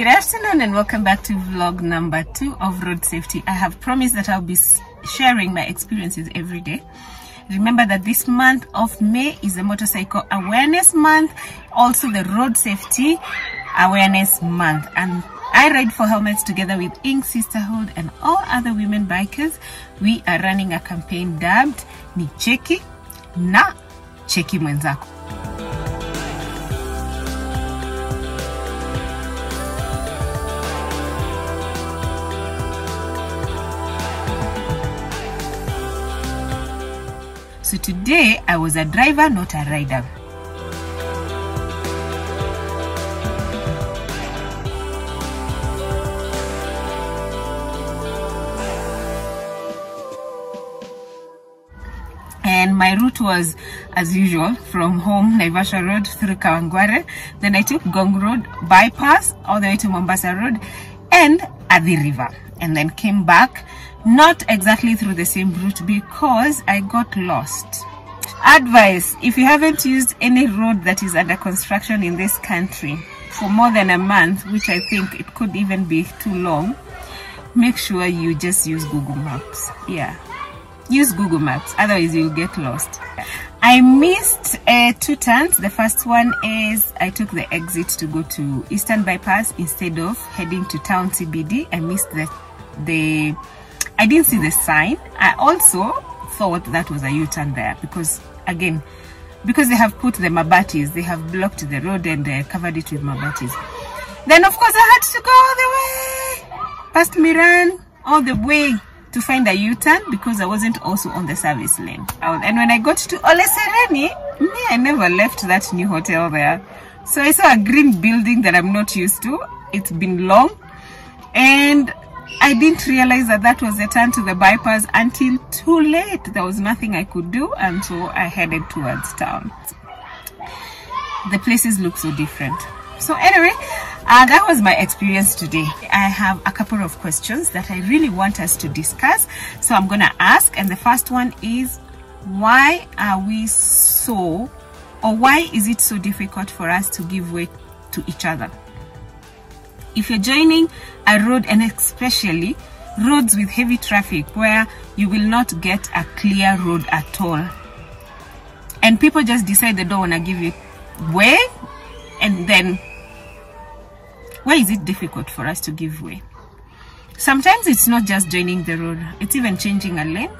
Good afternoon and welcome back to vlog number 2 of road safety. I have promised that I'll be sharing my experiences every day. Remember that this month of May is the motorcycle awareness month, also the road safety awareness month, and I ride for helmets together with Ink Sisterhood and all other women bikers. We are running a campaign dubbed Nicheki Na Cheki Mwenzako. So today I was a driver, not a rider. And my route was, as usual, from home, Naivasha Road through Kawangware. Then I took Gong Road bypass all the way to Mombasa Road and Athi River. And then came back, not exactly through the same route because I got lost. Advice: if you haven't used any road that is under construction in this country for more than a month, which I think it could even be too long, make sure you just use Google Maps. Yeah. Use Google Maps, otherwise you'll get lost. I missed two turns. The first one is I took the exit to go to Eastern Bypass instead of heading to town CBD. I missed I didn't see the sign. I also thought that was a U-turn there because they have put the Mabatis, they have blocked the road and covered it with Mabatis. Then of course I had to go all the way past Miran, all the way to find a U-turn because I wasn't also on the service lane. And when I got to Olesereni, I never left that new hotel there. So I saw a green building that I'm not used to. It's been long. And I didn't realize that that was the turn to the bypass until too late. There was nothing I could do, and so I headed towards town. The places look so different. So anyway, that was my experience today. I have a couple of questions that I really want us to discuss. So I'm gonna ask, and the first one is, why is it so difficult for us to give way to each other? If you're joining a road, and especially roads with heavy traffic where you will not get a clear road at all, and people just decide they don't wanna give you way, and then why is it difficult for us to give way? Sometimes it's not just joining the road, it's even changing a lane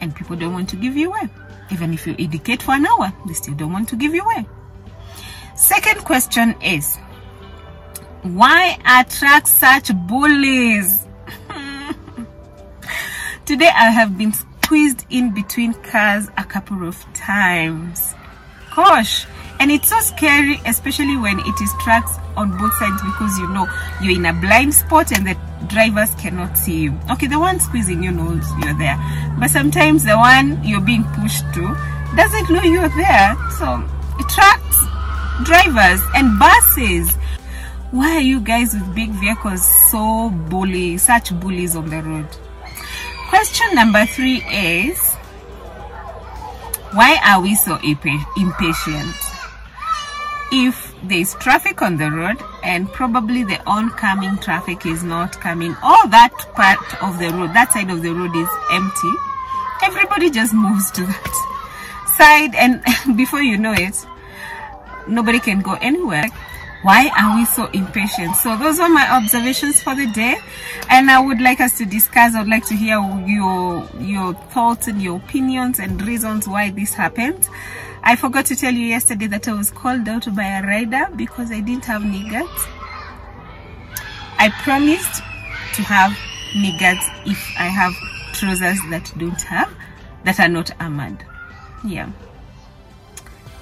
and people don't want to give you way. Even if you educate for an hour, they still don't want to give you way. Second question is, why are trucks such bullies? Today I have been squeezed in between cars a couple of times. Gosh! And it's so scary, especially when it is trucks on both sides, because you know you're in a blind spot and the drivers cannot see you. Okay, the one squeezing you knows you're there, but sometimes the one you're being pushed to doesn't know you're there. So trucks, drivers and buses, why are you guys with big vehicles so such bullies on the road? Question number 3 is, why are we so impatient? If there's traffic on the road and probably the oncoming traffic is not coming, or that part of the road, that side of the road is empty, everybody just moves to that side, and before you know it, nobody can go anywhere. Why are we so impatient? So those were my observations for the day, and I would like us to discuss. I would like to hear your thoughts and your opinions and reasons why this happened. I forgot to tell you yesterday that I was called out by a rider because I didn't have knee guards. I promised to have knee guards if I have trousers that are not armored. Yeah.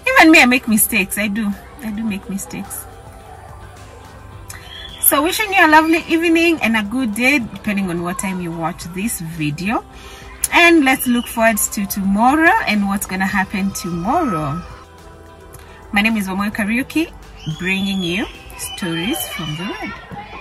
Even me, I make mistakes. I do make mistakes. So wishing you a lovely evening and a good day, depending on what time you watch this video. And let's look forward to tomorrow and what's going to happen tomorrow. My name is Nduthi Mama Kariuki, bringing you stories from the road.